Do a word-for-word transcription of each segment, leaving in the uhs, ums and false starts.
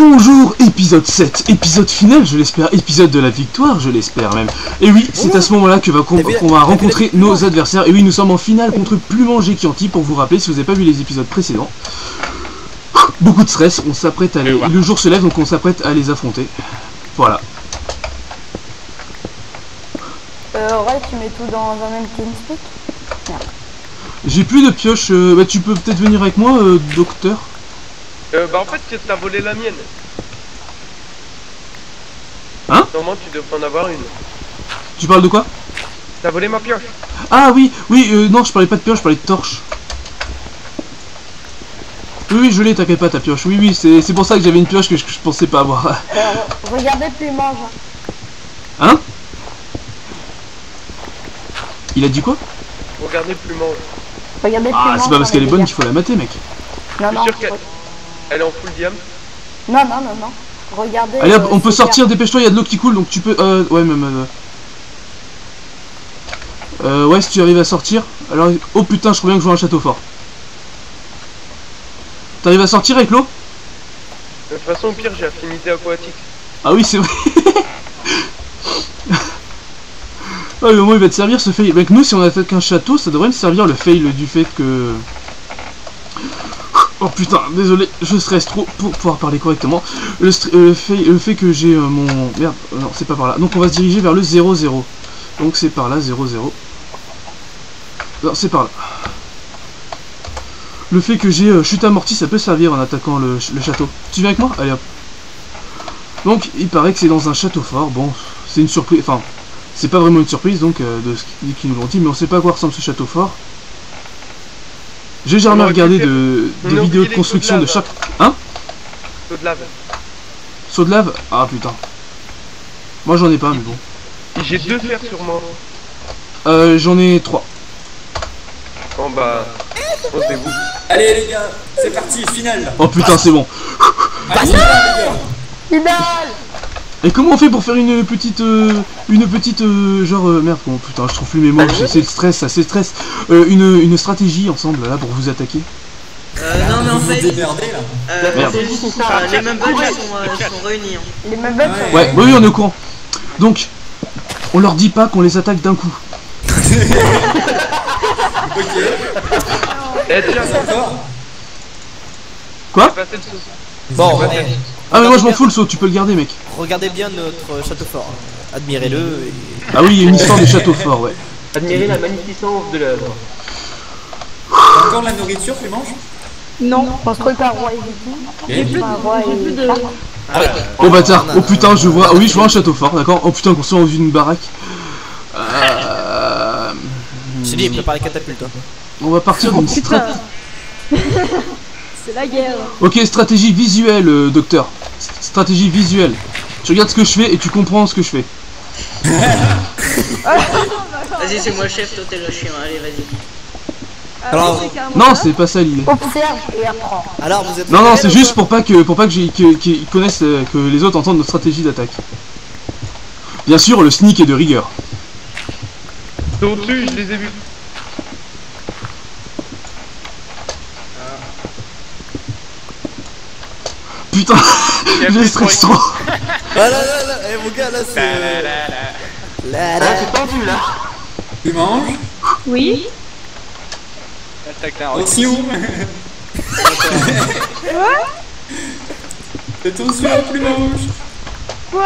Bonjour, épisode sept, épisode final, je l'espère, épisode de la victoire, je l'espère même. Et oui, c'est à ce moment-là que va qu'on qu'on va rencontrer nos adversaires. Et oui, nous sommes en finale contre Plumange Quienti, pour vous rappeler, si vous n'avez pas vu les épisodes précédents. Beaucoup de stress, on s'apprête à les... Le jour se lève, donc on s'apprête à les affronter. Voilà. Euh, ouais, tu mets tout dans un même TeamSpeak. J'ai plus de pioche, euh, bah tu peux peut-être venir avec moi, euh, docteur. Euh, bah en fait, t'as volé la mienne. Hein? Normalement, tu devrais en avoir une. Tu parles de quoi? T'as volé ma pioche. Ah oui, oui, euh, non, je parlais pas de pioche, je parlais de torche. Oui, oui, je l'ai, t'inquiète pas, ta pioche. Oui, oui, c'est pour ça que j'avais une pioche que je, que je pensais pas avoir. Euh, regardez Plumange. Hein? Il a dit quoi? Regardez Plumange. Regardez Plumange. Ah, c'est pas parce qu'elle est bonne qu'il faut la mater, mec. Non, non. Elle est en full diam. Non, non, non, non. Regardez. Allez, on peut sortir, dépêche-toi, il y a de l'eau qui coule, donc tu peux... Euh, ouais, même... Euh, ouais, si tu arrives à sortir... Alors, oh putain, je crois bien que je joue un château fort. T'arrives à sortir avec l'eau? De toute façon, au pire, j'ai affinité aquatique. Ah oui, c'est vrai. Ah mais au moins, il va te servir ce fail. Avec nous, si on attaque un château, ça devrait me servir le fail du fait que... Oh putain, désolé, je stresse trop pour pouvoir parler correctement. Le, euh, fait, le fait que j'ai euh, mon... Merde, non, c'est pas par là. Donc on va se diriger vers le zéro zéro. Donc c'est par là, zéro zéro. Non, c'est par là. Le fait que j'ai euh, chute amortie, ça peut servir en attaquant le, le château. Tu viens avec moi? Allez hop. Donc il paraît que c'est dans un château fort. Bon, c'est une surprise. Enfin, c'est pas vraiment une surprise donc euh, de ce qu'ils nous ont dit. Mais on sait pas à quoi ressemble ce château fort. J'ai jamais regardé de, de vidéos de construction de Sharks. Hein? Saut de lave. Saut de lave? Ah putain. Moi j'en ai pas, mais bon. J'ai deux fers sur moi. Euh, j'en ai trois. Bon bah. Rendez-vous. Allez les gars, c'est parti, finale. Oh putain, c'est bon. Allez, finale. Et comment on fait pour faire une petite, euh, une petite, euh, genre, euh, merde, bon, putain, je trouve plus mes mots, c'est le stress, ça, c'est le stress, euh, une, une stratégie ensemble, là, pour vous attaquer. Euh, non, mais en fait, euh, merde. Ça, les mêmes bugs sont, euh, sont réunis. Hein. Les mêmes bugs sont ouais, réunis. Ouais, oui, on est au courant. Donc, on leur dit pas qu'on les attaque d'un coup. Ok. Quoi? Bon, ouais. Ah mais moi je m'en fous le saut, tu peux le garder mec. Regardez bien notre château fort, admirez-le et... Ah oui, il y a une histoire de château fort, ouais. Admirez la magnificence de l'œuvre. T'as encore la nourriture, tu manges? Non, parce que t'as Roy et Viking. J'ai plus de... de... Ah, ouais. Oh bâtard, oh putain je vois, oh, oui je vois un château fort, d'accord. Oh putain qu'on soit dans une baraque. Euh... Je t'ai dit, prépare les catapultes. On va partir d'une citron. C'est la guerre. Ok, stratégie visuelle, euh, docteur. St stratégie visuelle. Tu regardes ce que je fais et tu comprends ce que je fais. Vas-y, c'est moi le chef, toi t'es le chien. Allez, vas-y. Alors, non, c'est pas ça l'idée. Observe et apprends. Alors, vous êtes. Non, non, c'est juste pour pas que, pour pas que j'ai, que, qu'ils connaissent, euh, que les autres entendent notre stratégie d'attaque. Bien sûr, le sneak est de rigueur. Donc, je les ai vus. Putain, j'ai stress trop. Ah là là là, eh mon gars là c'est... Là là là, c'est tendu là. Tu manges? Oui. Aussi où? Quoi? Attention à Plumange. Quoi?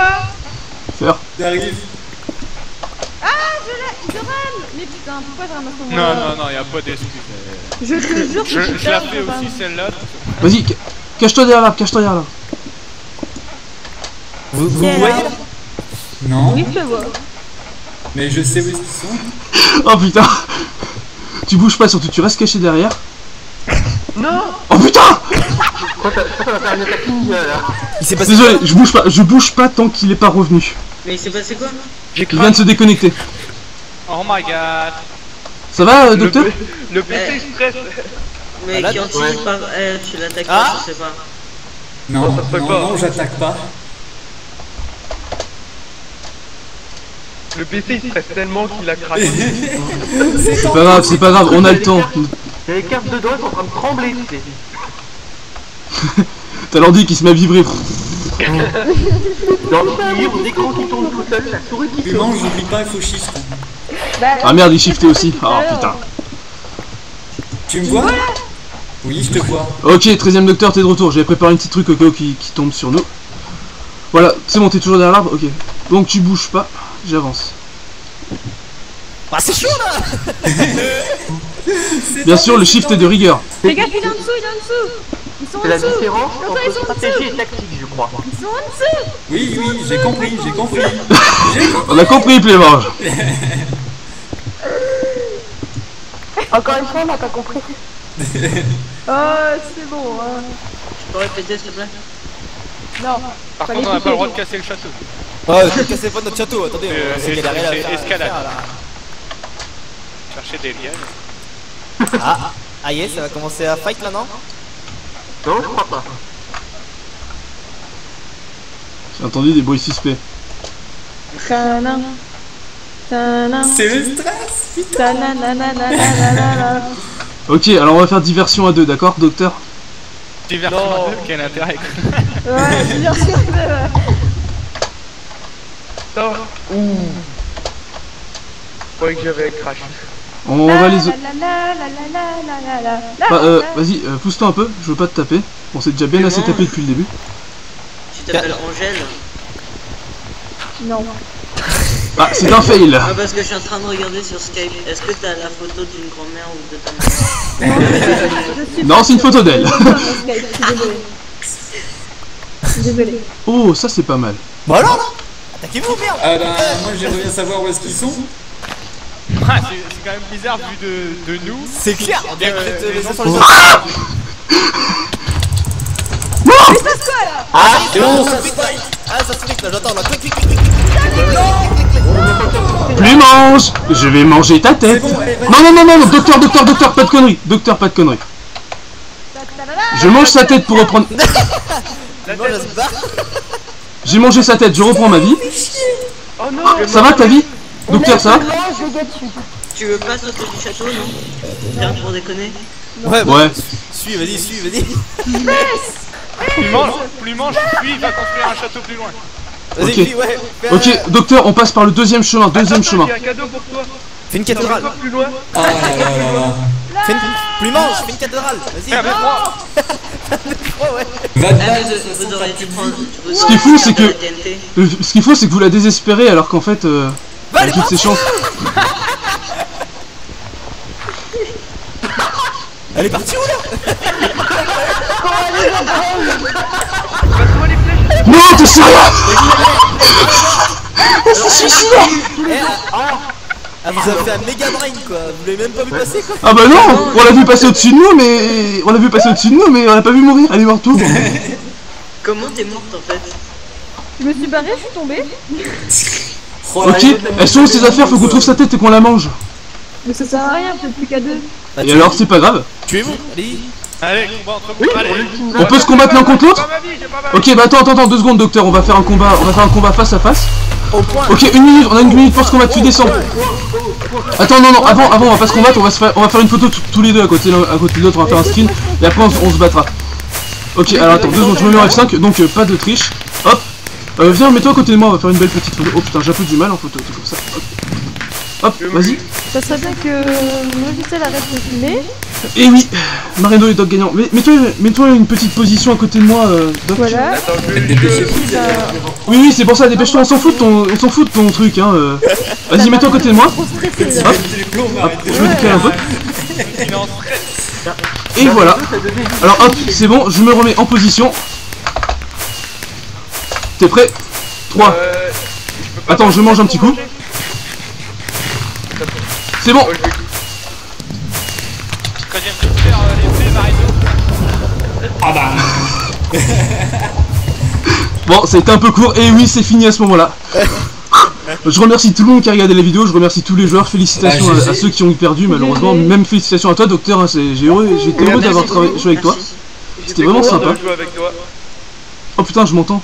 Faire. J'arrive. Ah je rame. Mais putain, pourquoi je ramasse mon... Non non non, y'a pas d'excuse. Je te jure que je la fais aussi celle-là. Vas-y. Cache-toi derrière l'arbre, cache-toi derrière l'arbre. Vous, vous voyez? Non. Oui, je le vois. Mais je sais où ils sont. Oh putain. Tu bouges pas surtout, tu restes caché derrière. Non. Oh putain. Il s'est passé... Désolé, je bouge pas, je bouge pas tant qu'il est pas revenu. Mais il s'est passé quoi? Il vient de se déconnecter. Oh my god. Ça va, euh, docteur? Le, le P C stress. Mais ah, qui en tire par... Eh, tu l'attaques pas, ah je sais pas. Non, non, non, non j'attaque pas. Le P C il stresse tellement qu'il a craqué. C'est pas grave, c'est pas grave, on a le temps. T'as les cartes de doigts qui sont en train de trembler. T'as l'ordi qui se met à vibrer. Dans le milieu, on écran qui tourne tout seul, la souris qui tourne. Plumange, j'oublie pas, il faut shift. Ah merde, il shiftait aussi. Ah putain. Tu me vois? Oui, je te vois. Ok, treizième docteur, t'es de retour. J'avais préparé un petit truc au cas où qui tombe sur nous. Voilà, c'est bon, t'es toujours derrière l'arbre. Ok. Donc tu bouges pas, j'avance. Ah, c'est chaud là. Bien sûr, le shift est de rigueur. Les gars, il est en dessous, il est en dessous. Ils sont en dessous. La différence entre stratégie et tactique, je crois. Ils sont en dessous. Oui, oui, j'ai compris, j'ai compris. On a compris, Plumange. Encore une fois, on n'a pas compris. Oh, c'est bon. Hein. Je peux répéter, s'il te plaît? Non. Par contre, on n'a pas le droit de casser le château. Oh, ne cassez pas notre château, attendez. Euh, c'est escalade. Chercher des liens. Ah, ah yes, ça va commencer à fight là, non? Non, je crois pas. J'ai entendu des bruits suspects. C'est le stress, putain. Ok, alors on va faire diversion à deux, d'accord, docteur? Diversion à deux, quel intérêt? Ouais, diversion à deux. Ouh. Je croyais que j'avais crash. On va les... Bah, euh, vas-y, euh, pousse-toi un peu, je veux pas te taper. On s'est déjà bien assez tapé depuis le début. Tu t'appelles Angèle? Non. Ah, c'est un fail! Ah, parce que je suis en train de regarder sur Skype. Est-ce que t'as la photo d'une grand-mère ou de ta mère? Non, c'est une photo d'elle! Désolé. Oh, ça c'est pas mal. Bah alors! Attaquez-vous, merde! Ah bah, moi j'aimerais bien savoir où est-ce qu'ils sont. Ah, c'est quand même bizarre vu de, de nous. C'est clair! On dirait que les gens sont les autres. Mais ça se quoi là? Ah, c'est bon, ça se fight! Ah, ça se fight là, j'attends là, clic, clic, clic, clic! Plumange, je vais manger ta tête. Non non non non, docteur docteur docteur, pas de conneries, docteur pas de conneries. Je mange sa tête pour reprendre. J'ai mangé sa tête, je reprends ma vie. Ça va ta vie, docteur? Ça va? Tu veux pas sauter du château? Non. Pour déconner. Ouais ouais. Suis, vas-y, suis, vas-y. Plumange, Plumange, suis, va construire un château plus loin. Okay. Ouais, bah... ok, docteur, on passe par le deuxième chemin, deuxième attends, chemin. Fais une cathédrale. Fais une Plumange, fais une cathédrale. Vas-y. Ce qu'il faut, c'est que ce qu'il faut, c'est que vous la désespérez, alors qu'en fait, euh, bah, toutes ses chances. Elle est partie où là? Non, t'es sérieux? C'est suicidaire! Ah, vous avez fait un méga brain quoi, vous l'avez même pas vu passer quoi! Ah bah non! On l'a vu passer au-dessus de nous, mais. On l'a vu passer au-dessus de nous, mais on l'a pas vu mourir, elle est morte tout! Comment t'es morte en fait? Je me suis barré, je suis tombé! Ok, elles sont où ces affaires? Faut qu'on trouve sa tête et qu'on la mange! Mais ça sert à rien, peut-être plus qu'à deux! Et alors, c'est pas grave? Tuez-vous! Allez! Allez, combat entre vous, allez. On peut se combattre l'un contre l'autre? Ok, bah attends, attends, attends, deux secondes, docteur, on va faire un combat, on va faire un combat face à face. Ok, une minute, on a une minute pour se combattre, tu descends. Attends, non, non, avant, avant, on va pas se combattre, on va, se faire, on va faire une photo tous les deux à côté, à côté de l'autre, on va faire un screen, et après on, on se battra. Ok, alors attends, deux secondes, je me mets en F cinq, donc euh, pas de triche. Hop, euh, viens, mets-toi à côté de moi, on va faire une belle petite photo. Oh putain, j'ai un peu du mal en photo, tout comme ça. Hop, hop vas-y. Ça serait bien que le logiciel arrête de filmer. Et oui, Marino et Doc gagnant. Mais mets-toi mets-toi une petite position à côté de moi, euh, Doc. Voilà. Attends, je... Oui, oui, c'est pour ça, dépêche-toi, on s'en fout, fout de ton truc, hein. Euh. Vas-y, mets-toi à côté de moi. Hop, hop, je me décale un peu. Et voilà. Alors hop, c'est bon, je me remets en position. T'es prêt? Trois. Attends, je mange un petit coup. C'est bon. Ah bah. Bon, ça a été un peu court, et oui, c'est fini à ce moment-là. Je remercie tout le monde qui a regardé la vidéo, je remercie tous les joueurs, félicitations bah, à, à ceux qui ont perdu malheureusement, même félicitations à toi docteur, hein, j'ai heureux, j'étais heureux d'avoir travaillé avec toi, c'était vraiment sympa. Oh putain, je m'entends.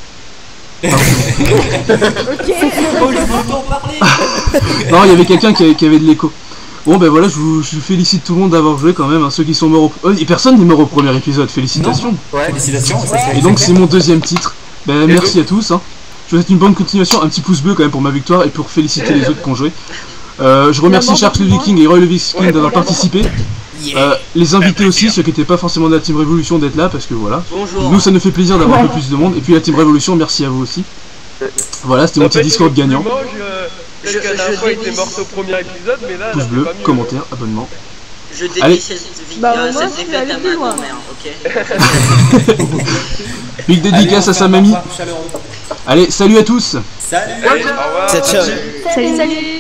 Non, il y avait quelqu'un qui, qui avait de l'écho. Bon ben voilà, je vous je félicite tout le monde d'avoir joué quand même, hein, ceux qui sont morts au... Et personne n'est mort au premier épisode, félicitations. Ouais, félicitations. Et donc c'est mon deuxième titre, Ben, merci à tous. Hein. Je vous souhaite une bonne continuation. Un petit pouce bleu quand même pour ma victoire et pour féliciter les autres qui ont joué. Euh, je remercie Sharks Le Viking et Roy Le Viking d'avoir participé. Euh, les invités aussi, ceux qui n'étaient pas forcément de la Team Revolution, d'être là parce que voilà. Bonjour. Nous, ça nous fait plaisir d'avoir un peu plus de monde. Et puis la Team Revolution, merci à vous aussi. Voilà, c'était mon petit Discord gagnant. Quelqu'un d'un fois était mort au premier épisode, mais là. Pouce bleu, commentaire, abonnement. Je dédie cette vidéo à ma grand-mère, ok. Big dédicace à sa mamie. Allez, salut à tous. Salut. Salut, salut.